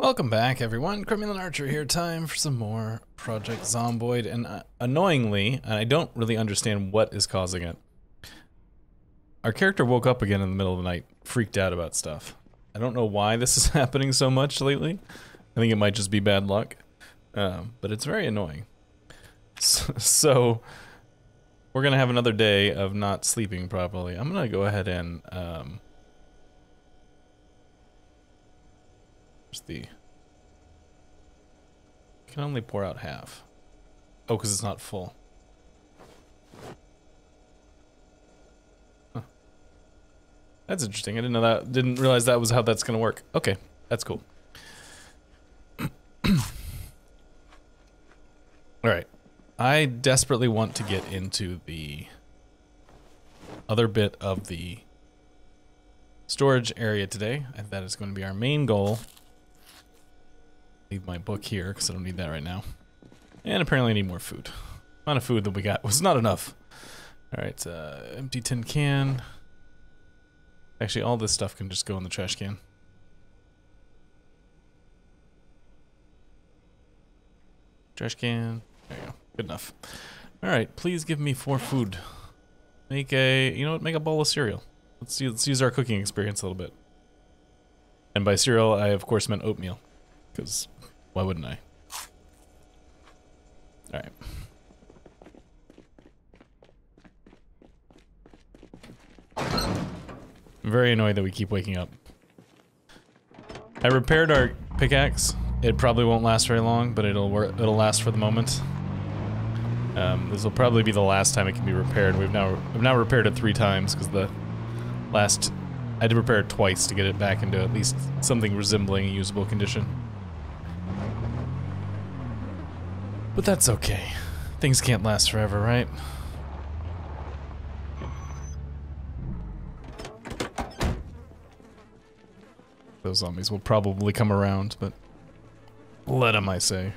Welcome back, everyone. Criminal Archer here. Time for some more Project Zomboid, and annoyingly, and I don't really understand what is causing it. Our character woke up again in the middle of the night, freaked out about stuff. I don't know why this is happening so much lately. I think it might just be bad luck, but it's very annoying. So we're gonna have another day of not sleeping properly. I'm gonna go ahead and can only pour out half. Oh, because it's not full. Huh. That's interesting. I didn't know that. Didn't realize that was how that's gonna work. Okay, that's cool. All right. I desperately want to get into the other bit of the storage area today. That is going to be our main goal. Leave my book here because I don't need that right now. And apparently I need more food. The amount of food that we got was not enough. Alright, empty tin can. Actually, all this stuff can just go in the trash can. Trash can. There you go. Good enough. Alright, please give me 4 food. Make a, you know what, make a bowl of cereal. Let's use our cooking experience a little bit. And by cereal, I of course meant oatmeal. Because, why wouldn't I? Alright. I'm very annoyed that we keep waking up. I repaired our pickaxe. It probably won't last very long, but it'll last for the moment. This will probably be the last time it can be repaired. I've now repaired it 3 times because the last I had to repair it twice to get it back into at least something resembling a usable condition. But that's okay. Things can't last forever, right? Those zombies will probably come around, but let them, I say.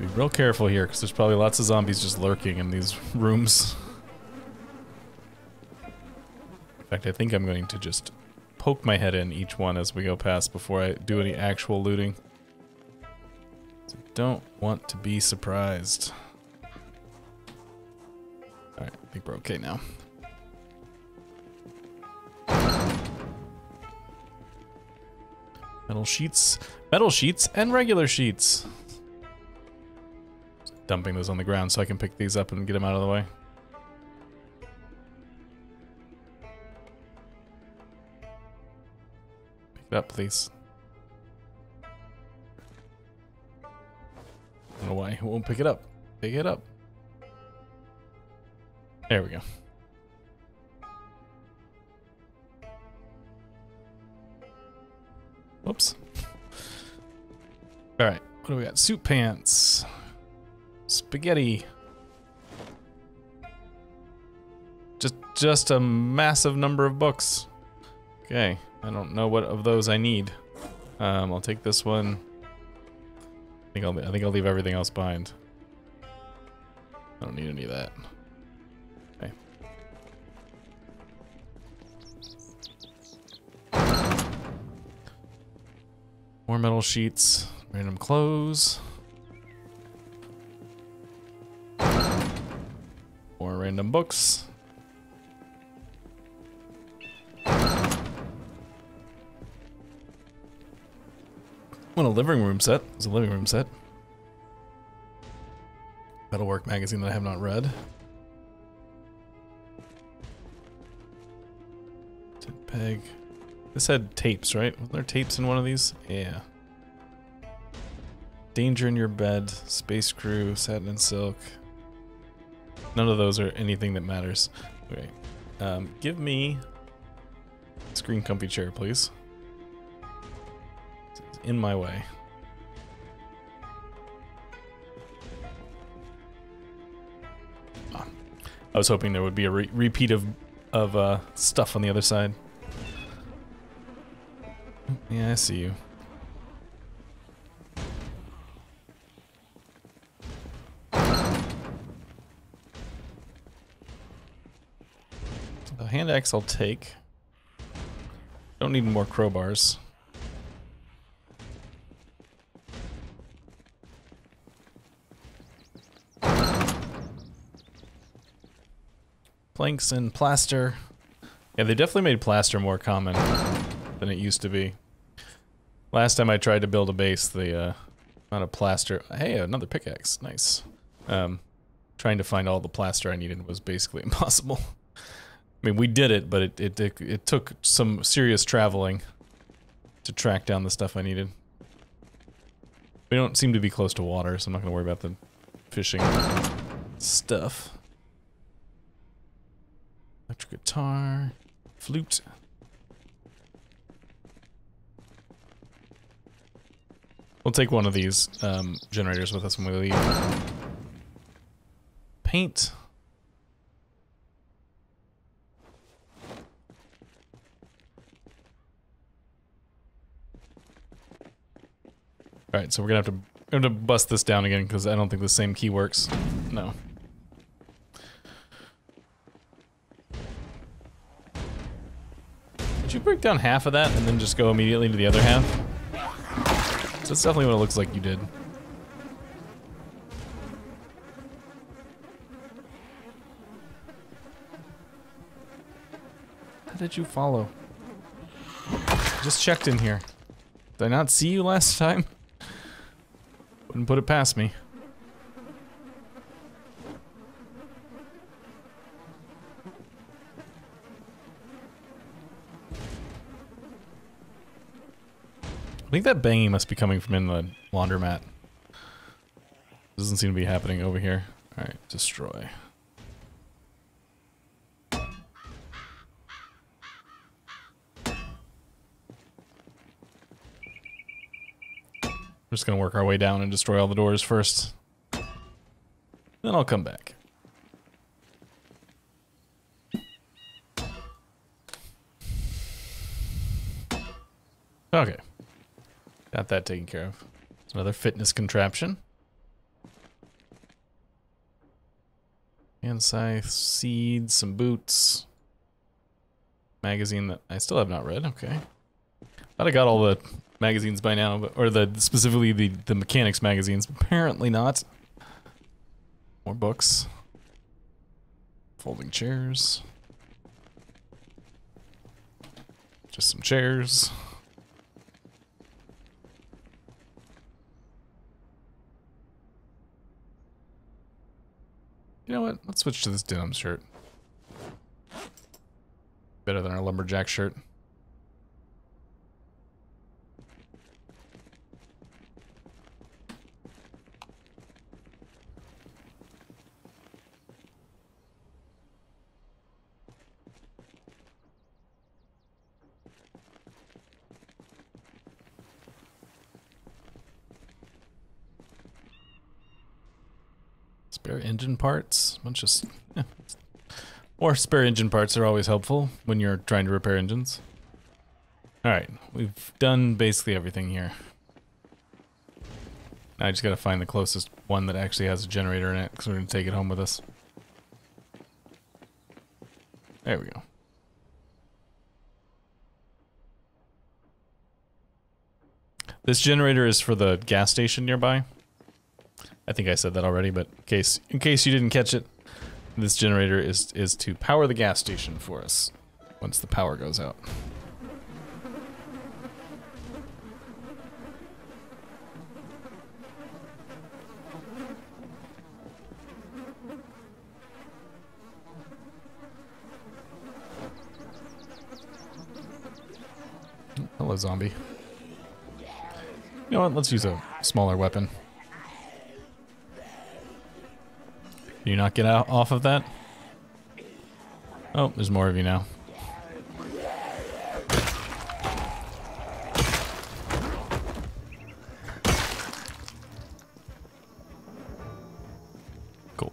Be real careful here, because there's probably lots of zombies just lurking in these rooms. In fact, I think I'm going to just poke my head in each one as we go past before I do any actual looting. So don't want to be surprised. Alright, I think we're okay now. Metal sheets, and regular sheets. Dumping those on the ground so I can pick these up and get them out of the way. Pick it up, please. I don't know why it won't pick it up. Pick it up. There we go. Whoops. Alright, what do we got? Suit pants. Spaghetti. Just a massive number of books. Okay, I don't know what of those I need. I'll take this one. I think I'll leave everything else behind. I don't need any of that. Okay. More metal sheets. Random clothes. More random books. Want a living room set? There's a living room set. That'll work magazine that I have not read. 10 peg. This had tapes, right? Wasn't there tapes in one of these? Yeah. Danger in your bed. Space crew. Satin and silk. None of those are anything that matters. Okay. Give me a screen comfy chair, please. It's in my way. Oh. I was hoping there would be a repeat of stuff on the other side. Yeah, I see you. hand axe I'll take. Don't need more crowbars. Planks and plaster. Yeah, they definitely made plaster more common than it used to be. Last time I tried to build a base, the amount of plaster... Hey, another pickaxe. Nice. Trying to find all the plaster I needed was basically impossible. I mean, we did it, but it took some serious traveling to track down the stuff I needed. We don't seem to be close to water, so I'm not going to worry about the fishing stuff. Electric guitar, flute. We'll take one of these generators with us when we leave. Paint. All right, so we're gonna have to bust this down again because I don't think the same key works. No. Did you break down half of that and then just go immediately to the other half? That's definitely what it looks like you did. How did you follow? I just checked in here. Did I not see you last time? Wouldn't put it past me. I think that banging must be coming from in the laundromat. Doesn't seem to be happening over here. Alright, destroy. We're just gonna work our way down and destroy all the doors first. Then I'll come back. Okay. Got that taken care of. It's another fitness contraption. Hand scythe, seeds, some boots. Magazine that I still have not read, okay. Thought I got all the magazines by now, but, or specifically the mechanics magazines. Apparently not. More books. Folding chairs. Just some chairs. You know what? Let's switch to this denim shirt. Better than our lumberjack shirt. Spare engine parts, bunch of or spare engine parts are always helpful when you're trying to repair engines. All right, we've done basically everything here. Now I just gotta find the closest one that actually has a generator in it, because we're gonna take it home with us. There we go. This generator is for the gas station nearby. I think I said that already, but in case you didn't catch it, this generator is to power the gas station for us once the power goes out. Hello, zombie. You know what? Let's use a smaller weapon. Do you not get out off of that? Oh, there's more of you now. Cool.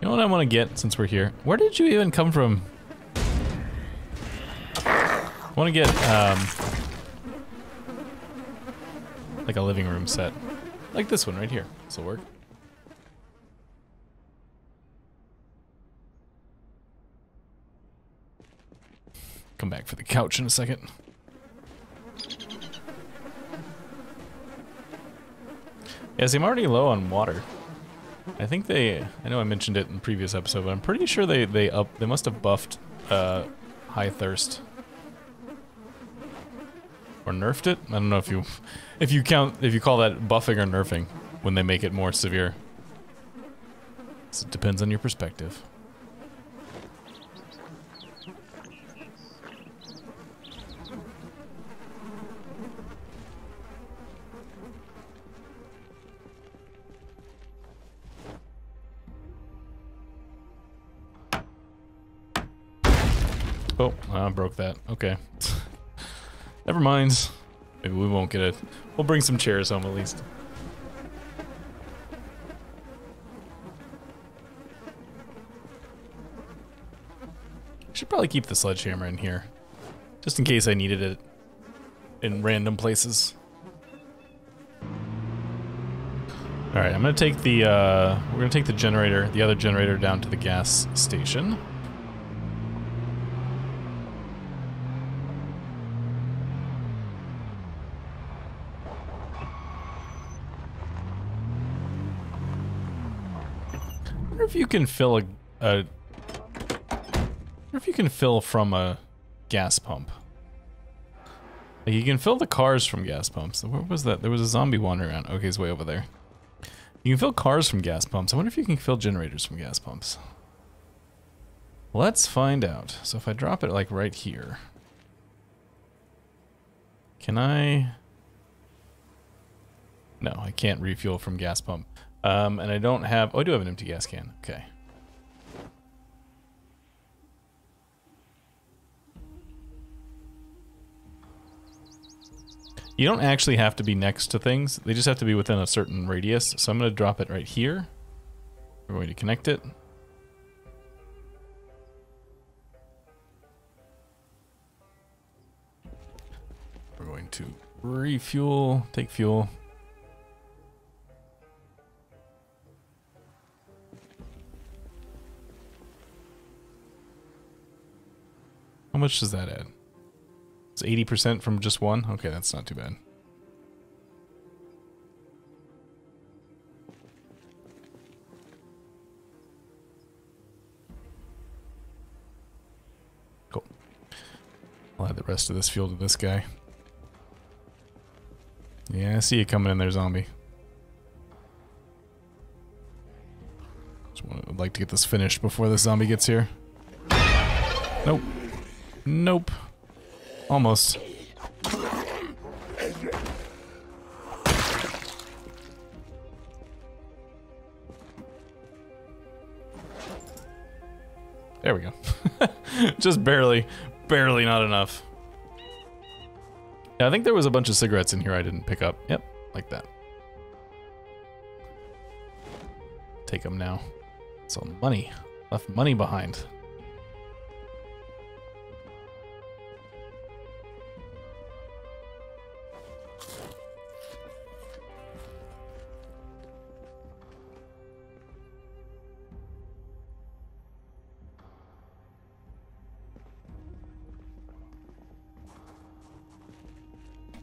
You know what I want to get since we're here? Where did you even come from? I want to get, like a living room set. Like this one right here. This'll work. come back for the couch in a second. Yeah, see, I'm already low on water. I think they, I know I mentioned it in the previous episode, but I'm pretty sure they must have buffed high thirst. Or nerfed it? I don't know if you call that buffing or nerfing when they make it more severe. So it depends on your perspective. Oh, I broke that. Okay. Never mind. Maybe we won't get it. We'll bring some chairs home at least. Should probably keep the sledgehammer in here. Just in case I needed it in random places. Alright, I'm gonna take the we're gonna take the generator, the other generator down to the gas station. If you can fill if you can fill from a gas pump. Like you can fill the cars from gas pumps. Where was that? There was a zombie wandering around. Okay, he's way over there. You can fill cars from gas pumps. I wonder if you can fill generators from gas pumps. Let's find out. So if I drop it like right here. Can I? No, I can't refuel from gas pump. And I don't have, oh, I do have an empty gas can, okay. You don't actually have to be next to things, they just have to be within a certain radius, so I'm gonna drop it right here. We're going to connect it. We're going to refuel, take fuel. How much does that add? It's 80% from just one? Okay, that's not too bad. Cool. I'll add the rest of this fuel to this guy. Yeah, I see you coming in there, zombie. Just would like to get this finished before the zombie gets here. Nope. Nope. Almost. There we go. Just barely. Barely not enough. Yeah, I think there was a bunch of cigarettes in here I didn't pick up. Yep, like that. Take them now. It's all money. Left money behind.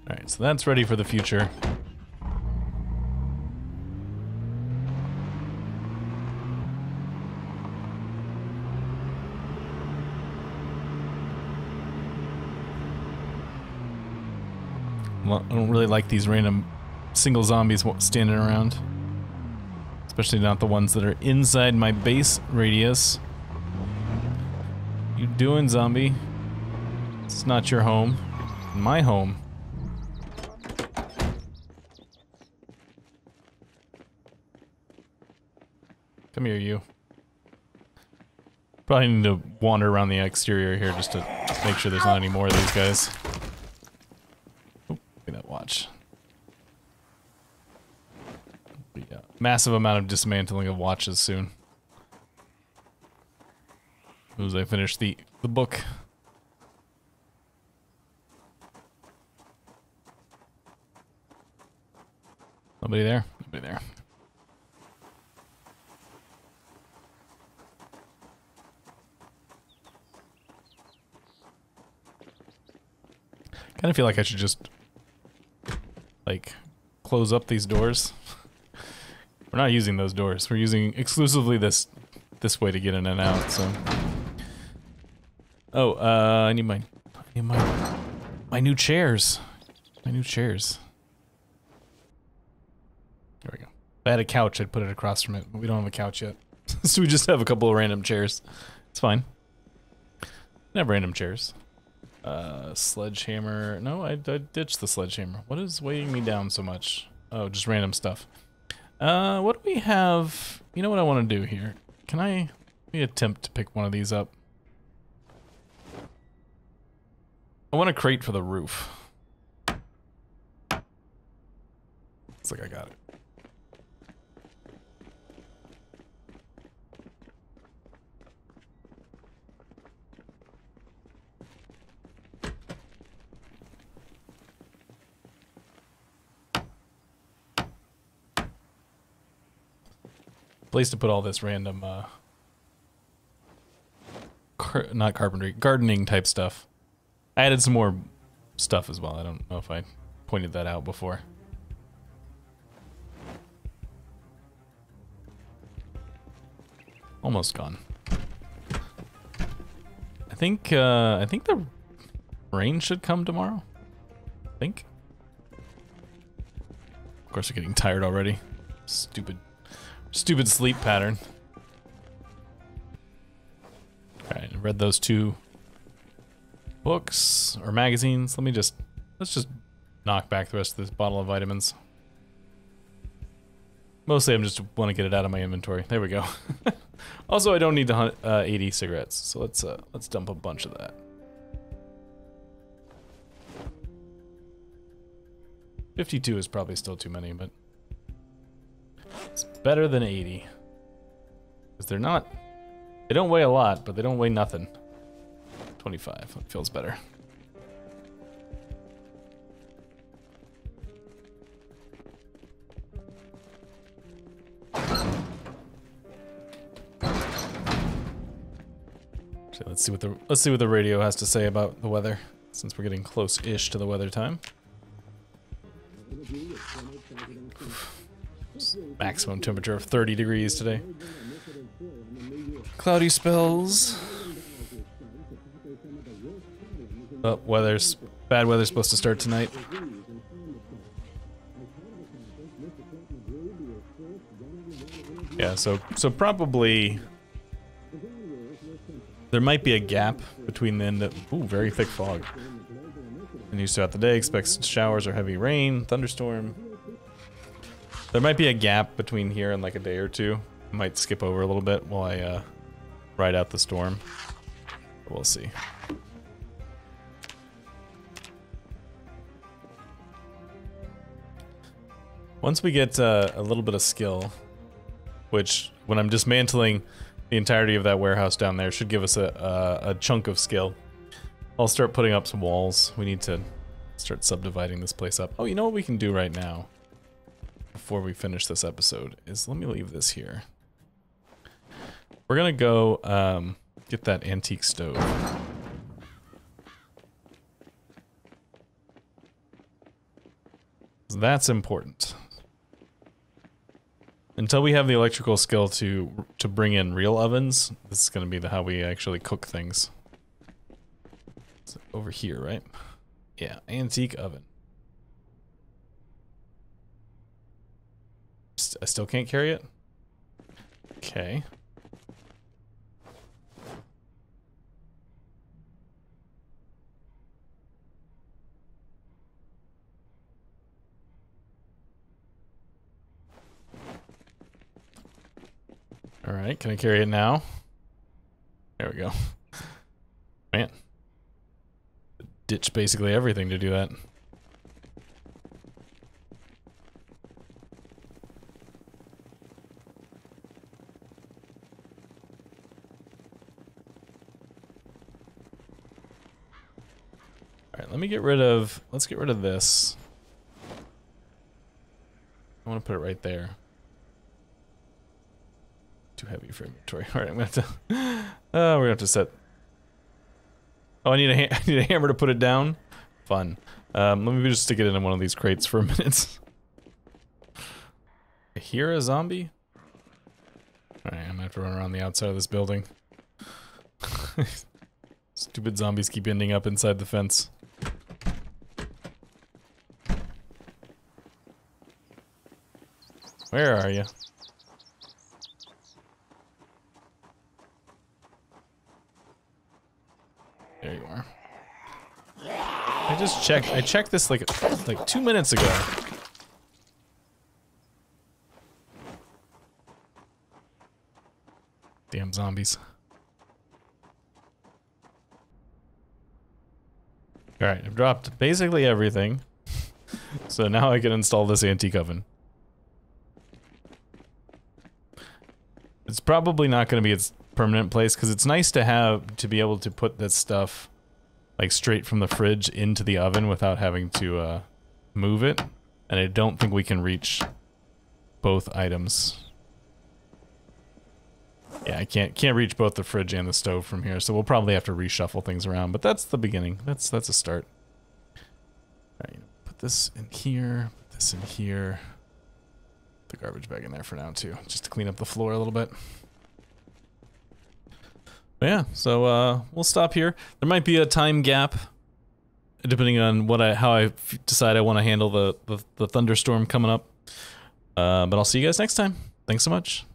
Alright, so that's ready for the future. Well, I don't really like these random single zombies standing around. Especially not the ones that are inside my base radius. You doing, zombie? It's not your home. It's my home. Come here, you. Probably need to wander around the exterior here just to make sure there's not any more of these guys. Oh, look at that watch. Yeah, massive amount of dismantling of watches soon. As soon as I finish the book. Nobody there? Nobody there. Kind of feel like I should just, like, close up these doors. We're not using those doors. We're using exclusively this way to get in and out, so. Oh, I need my new chairs. My new chairs. There we go. If I had a couch, I'd put it across from it, but we don't have a couch yet. So we just have a couple of random chairs. It's fine. We have random chairs. Sledgehammer. No, I ditched the sledgehammer. What is weighing me down so much? Oh, just random stuff. What do we have? You know what I want to do here? Can I... Let me attempt to pick one of these up. I want a crate for the roof. Looks like I got it. Place to put all this random, not carpentry, gardening type stuff. I added some more stuff as well. I don't know if I pointed that out before. Almost gone. I think the rain should come tomorrow. I think. Of course, we're getting tired already. Stupid sleep pattern. Alright, I read those two books or magazines. Let's just knock back the rest of this bottle of vitamins. Mostly I just want to get it out of my inventory. There we go. Also, I don't need to hunt 80 cigarettes, so let's dump a bunch of that. 52 is probably still too many, but it's better than 80. Because they're not... They don't weigh a lot, but they don't weigh nothing. 25. That feels better. So let's see what the radio has to say about the weather, since we're getting close-ish to the weather time. Maximum temperature of 30 degrees today. Cloudy spells. Oh, weather's bad. Weather's supposed to start tonight. Yeah, so probably there might be a gap between the end of very thick fog. And used throughout the day, expects showers or heavy rain, thunderstorm. There might be a gap between here and like a day or two. I might skip over a little bit while I ride out the storm. We'll see. Once we get a little bit of skill, which when I'm dismantling the entirety of that warehouse down there should give us a chunk of skill. I'll start putting up some walls. We need to start subdividing this place up. Oh, you know what we can do right now? Before we finish this episode is let me leave this here. We're gonna go get that antique stove. That's important. Until we have the electrical skill to bring in real ovens, this is gonna be how we actually cook things. It's over here, right? Yeah, antique oven. I still can't carry it? Okay. Alright, can I carry it now? There we go. Man. Ditch basically everything to do that. Let me get rid of, let's get rid of this. I want to put it right there. Too heavy for inventory. All right, I'm gonna have to, we're gonna have to set. Oh, I need a hammer to put it down. Fun. Let me just stick it in one of these crates for a minute. I hear a zombie? Alright, I'm gonna have to run around the outside of this building. Stupid zombies keep ending up inside the fence. Where are you? There you are. I just checked. I checked this like 2 minutes ago. Damn zombies. All right, I've dropped basically everything. So now I can install this antique oven. It's probably not going to be its permanent place because it's nice to have to be able to put this stuff like straight from the fridge into the oven without having to move it. And I don't think we can reach both items. Yeah, I can't reach both the fridge and the stove from here, so we'll probably have to reshuffle things around. But that's the beginning. That's a start. All right, put this in here. Put this in here. The garbage bag in there for now too, just to clean up the floor a little bit. But yeah, so we'll stop here. There might be a time gap, depending on what how I decide I want to handle the thunderstorm coming up. But I'll see you guys next time. Thanks so much.